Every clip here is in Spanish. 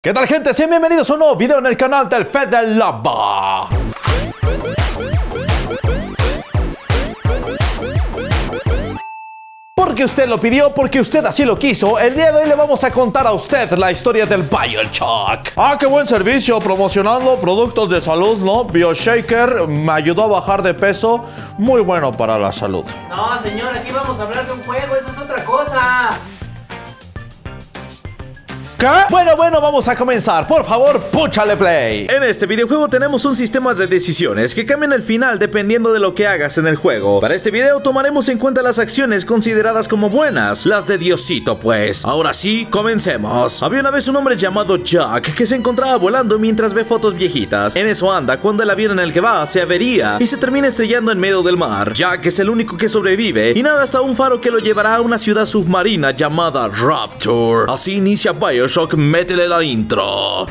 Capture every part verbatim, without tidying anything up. ¿Qué tal, gente? Sean bienvenidos a un nuevo video en el canal del Fede Lava. Porque usted lo pidió, porque usted así lo quiso, el día de hoy le vamos a contar a usted la historia del BioShock. Ah, qué buen servicio, promocionando productos de salud, ¿no? BioShaker me ayudó a bajar de peso, muy bueno para la salud. No, señor, aquí vamos a hablar de un juego, eso es otra cosa. ¿Qué? Bueno, bueno, vamos a comenzar. Por favor, púchale play. En este videojuego tenemos un sistema de decisiones que cambian al final dependiendo de lo que hagas en el juego. Para este video tomaremos en cuenta las acciones consideradas como buenas, las de Diosito, pues. Ahora sí, comencemos. Había una vez un hombre llamado Jack que se encontraba volando mientras ve fotos viejitas. En eso anda cuando el avión en el que va se avería y se termina estrellando en medio del mar. Jack es el único que sobrevive y nada hasta un faro que lo llevará a una ciudad submarina llamada Rapture. Así inicia BioShock. Shock, métele la intro.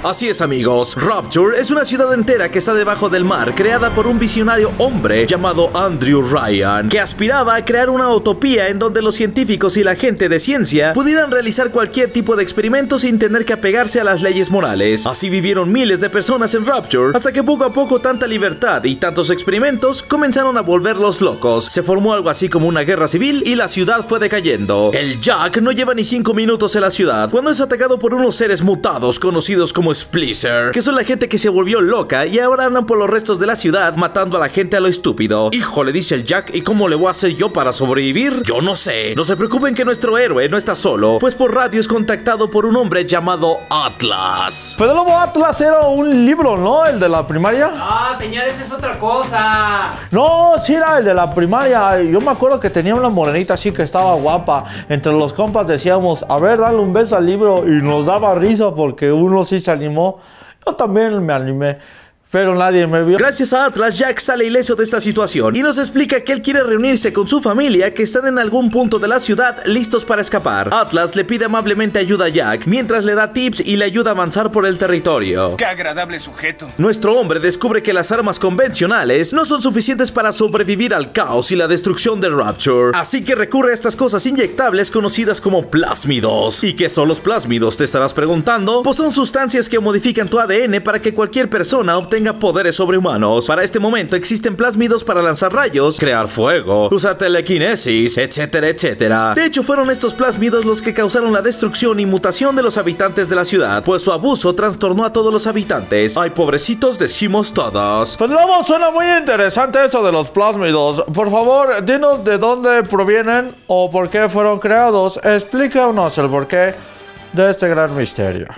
Así es, amigos, Rapture es una ciudad entera que está debajo del mar, creada por un visionario hombre llamado Andrew Ryan, que aspiraba a crear una utopía en donde los científicos y la gente de ciencia pudieran realizar cualquier tipo de experimento sin tener que apegarse a las leyes morales. Así vivieron miles de personas en Rapture, hasta que poco a poco tanta libertad y tantos experimentos comenzaron a volverlos locos. Se formó algo así como una guerra civil y la ciudad fue decayendo. El Jack no lleva ni cinco minutos en la ciudad cuando es atacado por unos seres mutados conocidos como Splicer, que son la gente que se volvió loca y ahora andan por los restos de la ciudad matando a la gente a lo estúpido. Hijo, le dice el Jack, ¿y cómo le voy a hacer yo para sobrevivir? Yo no sé. No se preocupen que nuestro héroe no está solo, pues por radio es contactado por un hombre llamado Atlas. Pero luego Atlas era un libro, ¿no? ¿El de la primaria? Ah, señores, es otra cosa. No, sí era el de la primaria. Yo me acuerdo que tenía una morenita así que estaba guapa. Entre los compas decíamos, a ver, dale un beso al libro, y nos daba risa porque uno sí se animó, yo también me animé, pero nadie me vio. Gracias a Atlas, Jack sale ileso de esta situación y nos explica que él quiere reunirse con su familia que están en algún punto de la ciudad listos para escapar. Atlas le pide amablemente ayuda a Jack mientras le da tips y le ayuda a avanzar por el territorio. ¡Qué agradable sujeto! Nuestro hombre descubre que las armas convencionales no son suficientes para sobrevivir al caos y la destrucción de Rapture, así que recurre a estas cosas inyectables conocidas como plásmidos. ¿Y qué son los plásmidos? Te estarás preguntando. Pues son sustancias que modifican tu A D N para que cualquier persona obtenga tenga poderes sobrehumanos. Para este momento existen plásmidos para lanzar rayos, crear fuego, usar telequinesis, etcétera, etcétera. De hecho, fueron estos plásmidos los que causaron la destrucción y mutación de los habitantes de la ciudad, pues su abuso trastornó a todos los habitantes. Ay, pobrecitos, decimos todos. Pues luego suena muy interesante eso de los plásmidos. Por favor, dinos de dónde provienen o por qué fueron creados. Explícanos el porqué de este gran misterio.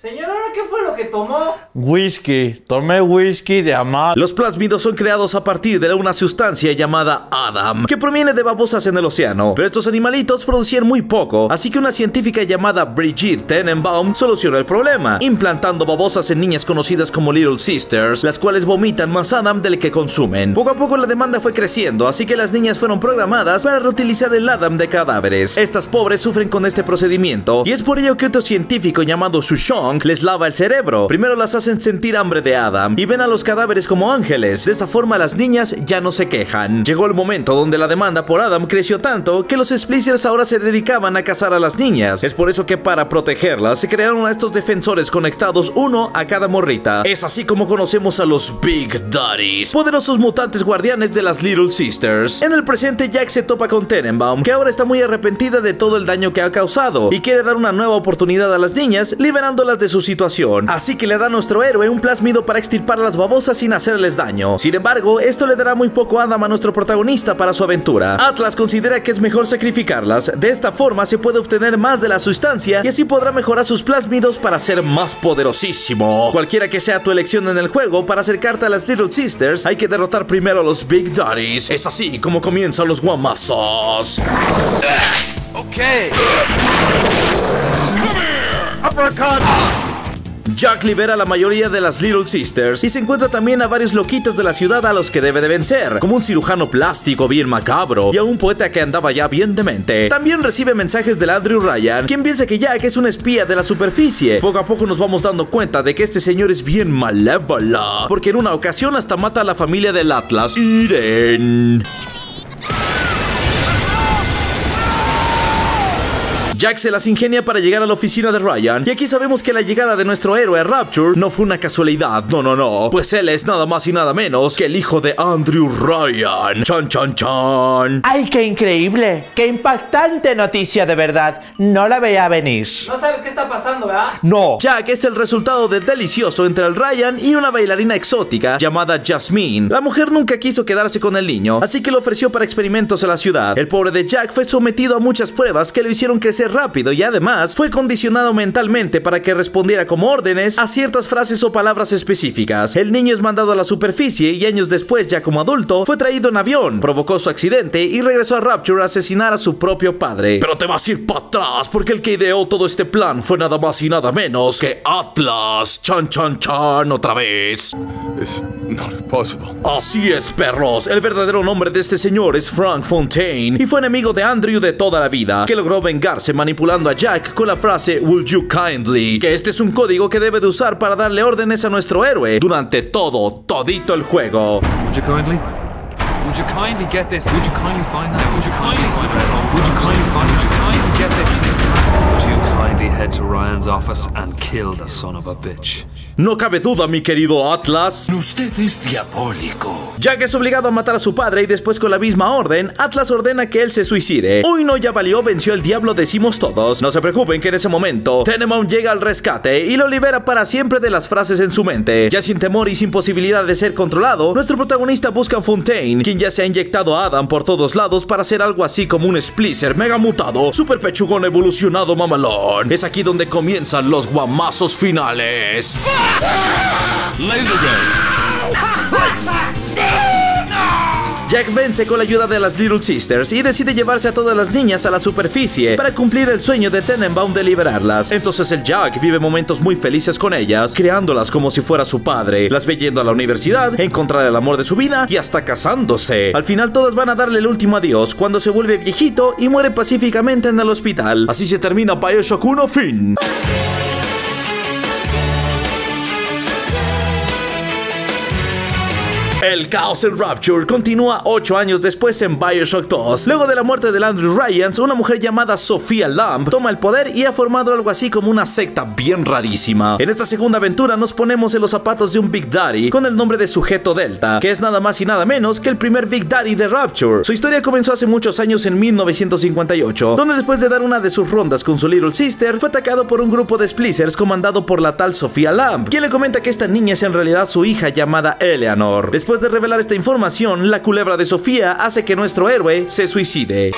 Señor, ¿ahora qué fue lo que tomó? Whisky. Tomé whisky de amar. Los plásmidos son creados a partir de una sustancia llamada ADAM, que proviene de babosas en el océano. Pero estos animalitos producían muy poco, así que una científica llamada Brigitte Tenenbaum solucionó el problema, implantando babosas en niñas conocidas como Little Sisters, las cuales vomitan más ADAM del que consumen. Poco a poco la demanda fue creciendo, así que las niñas fueron programadas para reutilizar el ADAM de cadáveres. Estas pobres sufren con este procedimiento, y es por ello que otro científico llamado Sushon les lava el cerebro. Primero las hacen sentir hambre de Adam y ven a los cadáveres como ángeles. De esta forma las niñas ya no se quejan. Llegó el momento donde la demanda por Adam creció tanto que los Splicers ahora se dedicaban a cazar a las niñas. Es por eso que para protegerlas se crearon a estos defensores conectados uno a cada morrita. Es así como conocemos a los Big Daddies, poderosos mutantes guardianes de las Little Sisters. En el presente, Jack se topa con Tenenbaum, que ahora está muy arrepentida de todo el daño que ha causado y quiere dar una nueva oportunidad a las niñas, liberándolas de su situación. Así que le da a nuestro héroe un plásmido para extirpar las babosas sin hacerles daño. Sin embargo, esto le dará muy poco Adam a nuestro protagonista para su aventura. Atlas considera que es mejor sacrificarlas. De esta forma se puede obtener más de la sustancia y así podrá mejorar sus plásmidos para ser más poderosísimo. Cualquiera que sea tu elección en el juego, para acercarte a las Little Sisters hay que derrotar primero a los Big Daddies. Es así como comienzan los guamazos. Okay. Jack libera a la mayoría de las Little Sisters y se encuentra también a varios loquitos de la ciudad a los que debe de vencer, como un cirujano plástico bien macabro y a un poeta que andaba ya bien demente. También recibe mensajes del Andrew Ryan, quien piensa que Jack es un espía de la superficie. Poco a poco nos vamos dando cuenta de que este señor es bien malévola, porque en una ocasión hasta mata a la familia del Atlas. Irene. Jack se las ingenia para llegar a la oficina de Ryan, y aquí sabemos que la llegada de nuestro héroe Rapture no fue una casualidad, no, no, no, pues él es nada más y nada menos que el hijo de Andrew Ryan. Chan, chan, chan. ¡Ay, qué increíble! ¡Qué impactante noticia, de verdad! No la veía venir. No sabes qué está pasando, ¿verdad? No. Jack es el resultado de delicioso entre el Ryan y una bailarina exótica llamada Jasmine. La mujer nunca quiso quedarse con el niño, así que lo ofreció para experimentos a la ciudad. El pobre de Jack fue sometido a muchas pruebas que lo hicieron crecer rápido y además fue condicionado mentalmente para que respondiera como órdenes a ciertas frases o palabras específicas. El niño es mandado a la superficie y años después, ya como adulto, fue traído en avión, provocó su accidente y regresó a Rapture a asesinar a su propio padre. Pero te vas a ir para atrás, porque el que ideó todo este plan fue nada más y nada menos que Atlas. Chan, chan, chan, otra vez. Es... no es posible. Así es, perros. El verdadero nombre de este señor es Frank Fontaine y fue enemigo de Andrew de toda la vida, que logró vengarse manipulando a Jack con la frase "Would you kindly", que este es un código que debe de usar para darle órdenes a nuestro héroe durante todo, todito el juego. Would you kindly? Would you kindly get this? Would you kindly find that? Would you kindly find that? Would you kindly find? Would you kindly get this? Would you kindly head to Ryan's office and kill the son of a bitch? No cabe duda, mi querido Atlas. Usted es diabólico. Jack es obligado a matar a su padre y después, con la misma orden, Atlas ordena que él se suicide. Uy, no, ya valió, venció el diablo, decimos todos. No se preocupen que en ese momento Tenenbaum llega al rescate y lo libera para siempre de las frases en su mente. Ya sin temor y sin posibilidad de ser controlado, nuestro protagonista busca a Fontaine, quien ya se ha inyectado a ADAM por todos lados para hacer algo así como un Splicer mega mutado, super pechugón evolucionado mamalón. Es aquí donde comienzan los guamazos finales. Laser gun. Jack vence con la ayuda de las Little Sisters y decide llevarse a todas las niñas a la superficie para cumplir el sueño de Tenenbaum de liberarlas. Entonces el Jack vive momentos muy felices con ellas, criándolas como si fuera su padre, las ve yendo a la universidad, encontrar el amor de su vida y hasta casándose. Al final todas van a darle el último adiós cuando se vuelve viejito y muere pacíficamente en el hospital. Así se termina BioShock uno, fin. El caos en Rapture continúa ocho años después en BioShock dos. Luego de la muerte de Andrew Ryan, una mujer llamada Sofía Lamb toma el poder y ha formado algo así como una secta bien rarísima. En esta segunda aventura nos ponemos en los zapatos de un Big Daddy con el nombre de Sujeto Delta, que es nada más y nada menos que el primer Big Daddy de Rapture. Su historia comenzó hace muchos años, en mil novecientos cincuenta y ocho, donde después de dar una de sus rondas con su Little Sister, fue atacado por un grupo de Splicers comandado por la tal Sofía Lamb, quien le comenta que esta niña es en realidad su hija llamada Eleanor. Después Después de revelar esta información, la culebra de Sofía hace que nuestro héroe se suicide.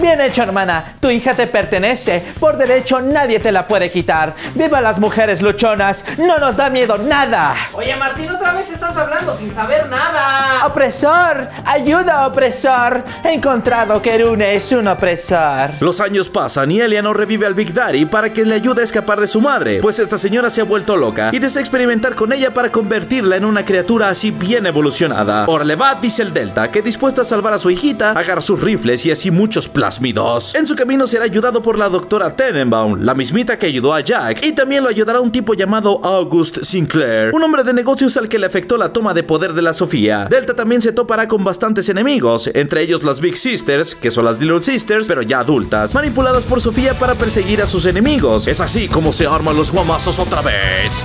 Bien hecho, hermana, tu hija te pertenece, por derecho nadie te la puede quitar. ¡Viva las mujeres luchonas! ¡No nos da miedo nada! Oye, Martín, otra vez estás hablando sin saber nada. ¡Opresor! ¡Ayuda, opresor! He encontrado que Rune es un opresor. Los años pasan y Eleanor revive al Big Daddy para que le ayude a escapar de su madre, pues esta señora se ha vuelto loca y desea experimentar con ella para convertirla en una criatura así bien evolucionada. Orle va, dice el Delta, que dispuesta a salvar a su hijita, agarra sus rifles y así muchos plásticos. En su camino será ayudado por la doctora Tenenbaum, la mismita que ayudó a Jack, y también lo ayudará un tipo llamado August Sinclair, un hombre de negocios al que le afectó la toma de poder de la Sofía. Delta también se topará con bastantes enemigos, entre ellos las Big Sisters, que son las Little Sisters, pero ya adultas, manipuladas por Sofía para perseguir a sus enemigos. Es así como se arman los guamazos otra vez.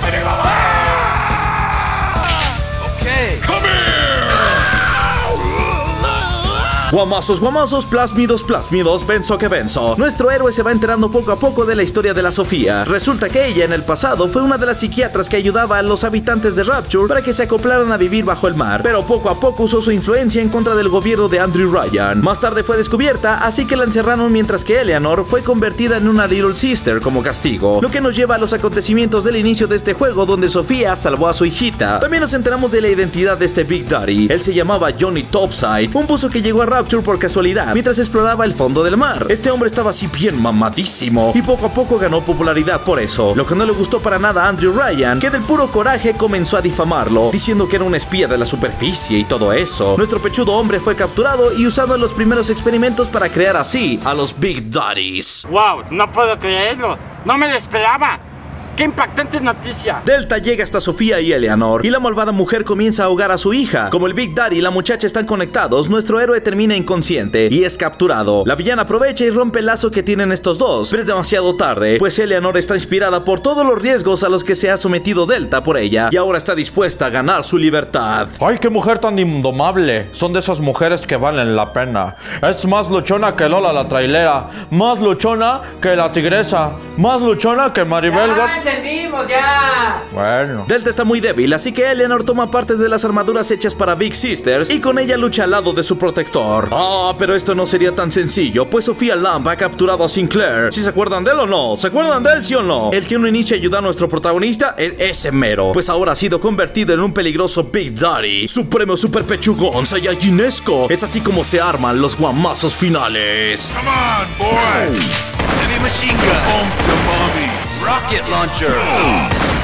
Guamazos, guamazos, plásmidos, plásmidos, benzo que benzo. Nuestro héroe se va enterando poco a poco de la historia de la Sofía. Resulta que ella en el pasado fue una de las psiquiatras que ayudaba a los habitantes de Rapture para que se acoplaran a vivir bajo el mar, pero poco a poco usó su influencia en contra del gobierno de Andrew Ryan. Más tarde fue descubierta, así que la encerraron, mientras que Eleanor fue convertida en una Little Sister como castigo, lo que nos lleva a los acontecimientos del inicio de este juego, donde Sofía salvó a su hijita. También nos enteramos de la identidad de este Big Daddy. Él se llamaba Johnny Topside, un buzo que llegó a Rapture por casualidad mientras exploraba el fondo del mar. Este hombre estaba así bien mamadísimo y poco a poco ganó popularidad por eso, lo que no le gustó para nada a Andrew Ryan, que del puro coraje comenzó a difamarlo, diciendo que era un espía de la superficie y todo eso. Nuestro pechudo hombre fue capturado y usado en los primeros experimentos para crear así a los Big Daddies. ¡Wow! No puedo creerlo, no me lo esperaba. ¡Qué impactante noticia! Delta llega hasta Sofía y Eleanor, y la malvada mujer comienza a ahogar a su hija. Como el Big Daddy y la muchacha están conectados, nuestro héroe termina inconsciente y es capturado. La villana aprovecha y rompe el lazo que tienen estos dos, pero es demasiado tarde, pues Eleanor está inspirada por todos los riesgos a los que se ha sometido Delta por ella, y ahora está dispuesta a ganar su libertad. ¡Ay, qué mujer tan indomable! Son de esas mujeres que valen la pena. Es más luchona que Lola la trailera, más luchona que la tigresa, más luchona que Maribel. ¡Ya entendimos, ya! Bueno. Delta está muy débil, así que Eleanor toma partes de las armaduras hechas para Big Sisters y con ella lucha al lado de su protector. Ah, pero esto no sería tan sencillo, pues Sofía Lamb ha capturado a Sinclair. ¿Sí se acuerdan de él o no? ¿Se acuerdan de él, sí o no? El que uno inicia a ayudar a nuestro protagonista es ese mero, pues ahora ha sido convertido en un peligroso Big Daddy, supremo super pechugón sayayinesco. Es así como se arman los guamazos finales. Come on, boy. Heavy machine gun. Home to mommy. Rocket launcher.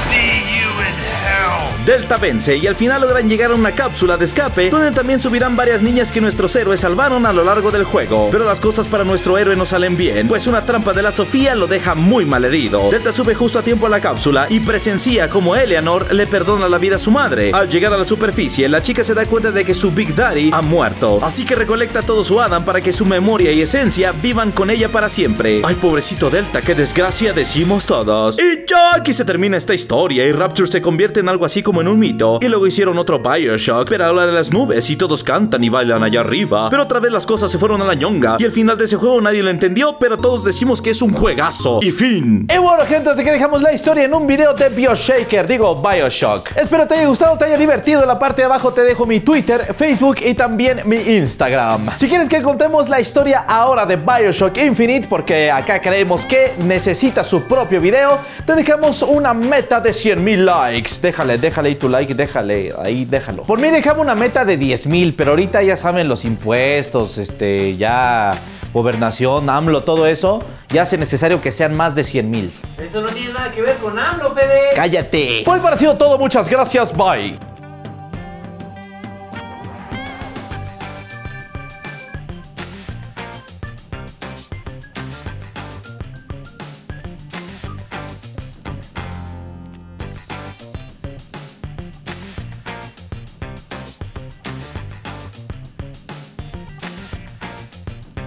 See you in hell. Delta vence y al final logran llegar a una cápsula de escape donde también subirán varias niñas que nuestros héroes salvaron a lo largo del juego. Pero las cosas para nuestro héroe no salen bien, pues una trampa de la Sofía lo deja muy malherido. Delta sube justo a tiempo a la cápsula y presencia como Eleanor le perdona la vida a su madre. Al llegar a la superficie, la chica se da cuenta de que su Big Daddy ha muerto, así que recolecta todo su ADAM para que su memoria y esencia vivan con ella para siempre. Ay, pobrecito Delta, qué desgracia, decimos todos. Y ya aquí se termina esta historia y Rapture se convierte en algo así como en un mito, y luego hicieron otro Bioshock, pero ahora en las nubes y todos cantan y bailan allá arriba, pero otra vez las cosas se fueron a la ñonga, y el final de ese juego nadie lo entendió, pero todos decimos que es un juegazo, y fin. Y bueno gente, hasta que dejamos la historia en un video de BioShaker, digo Bioshock. Espero te haya gustado, te haya divertido, en la parte de abajo te dejo mi Twitter, Facebook y también mi Instagram. Si quieres que contemos la historia ahora de Bioshock Infinite, porque acá creemos que necesita su propio video, te dejamos una meta de cien mil likes, déjale, déjale. Déjale ahí tu like, déjale, ahí déjalo. Por mí dejaba una meta de diez mil, pero ahorita ya saben los impuestos, este, ya gobernación, AMLO, todo eso, ya hace necesario que sean más de cien mil. Eso no tiene nada que ver con AMLO, Fede. Cállate. Pues parecido todo, muchas gracias, bye.